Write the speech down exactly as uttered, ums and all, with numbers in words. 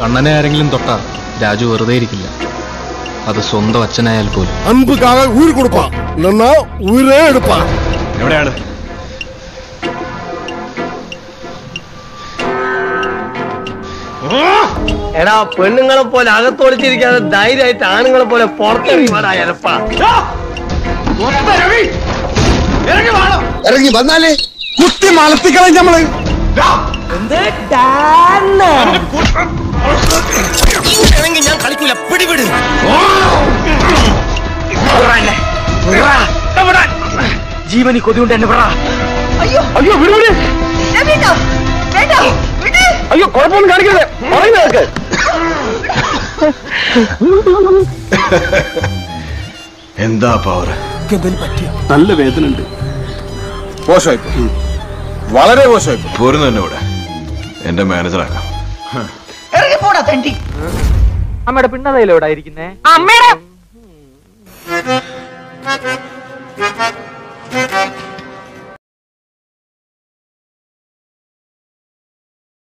കണ്ണനെ ആരെങ്കിലും തൊട്ടാൽ രാജു വെറുതെ ഇരിക്കില്ല. അത് സ്വന്തം അച്ഛനായാൽ പോലും. എവിടെയാണ് എടാ പെണ്ണുങ്ങളെ പോലെ അകത്തൊളിച്ചിരിക്കാതെ ധൈര്യമായിട്ട് ആണുങ്ങളെ പോലെ പുറത്തിറങ്ങിപ്പാ. ഇറങ്ങി വന്നാലേ കുത്തി മലത്തിക്കളെ നമ്മള്. ഞാൻ കളിക്കൂല, പിടിപിടി. ജീവനി കൊതിയുണ്ട് എന്നെ. അയ്യോ അയ്യോ വിടുവിട്. അയ്യോ കുഴപ്പമൊന്നും കാണിക്കരുത്. പറയുന്നവർക്ക് എന്താ പവർ? എന്തെങ്കിലും പറ്റിയ നല്ല വേദന ഉണ്ട്. മോശമായിപ്പോ, വളരെ മോശമായിപ്പോ. പോരുന്നു തന്നെ ഇവിടെ എന്റെ മാനേജറാക്കാം. അമ്മയുടെ പിന്നതയിലെവിടായിരിക്കുന്നേ? അമ്മയുടെ